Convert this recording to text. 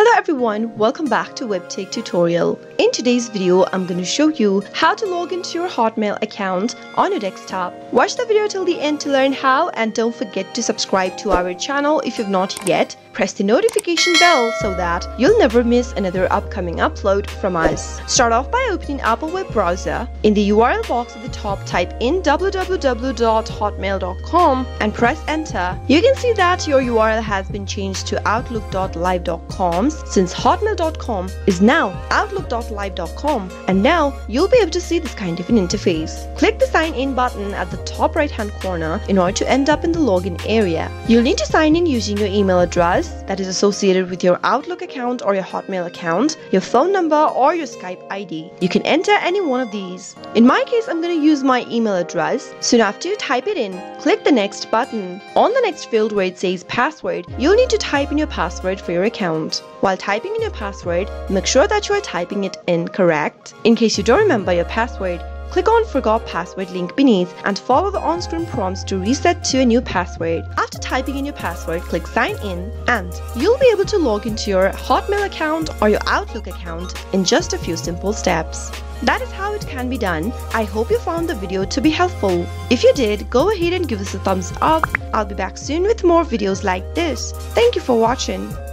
Hello everyone, welcome back to WebTech Tutorial. In today's video, I'm going to show you how to log into your Hotmail account on your desktop. Watch the video till the end to learn how, and don't forget to subscribe to our channel if you've not yet. Press the notification bell so that you'll never miss another upcoming upload from us. Start off by opening Apple web browser. In the URL box at the top, type in www.hotmail.com and press enter. You can see that your URL has been changed to outlook.live.com. Since hotmail.com is now outlook.live.com, and now you'll be able to see this kind of an interface. Click the sign in button at the top right hand corner in order to end up in the login area. You'll need to sign in using your email address that is associated with your Outlook account or your Hotmail account, your phone number or your Skype ID. You can enter any one of these. In my case, I'm going to use my email address. Soon after you type it in, click the next button. On the next field where it says password, you'll need to type in your password for your account. While typing in your password, make sure that you are typing it in correct. In case you don't remember your password, click on Forgot Password link beneath and follow the on-screen prompts to reset to a new password. After typing in your password, click Sign In, and you'll be able to log into your Hotmail account or your Outlook account in just a few simple steps. That is how it can be done. I hope you found the video to be helpful. If you did, go ahead and give us a thumbs up. I'll be back soon with more videos like this. Thank you for watching.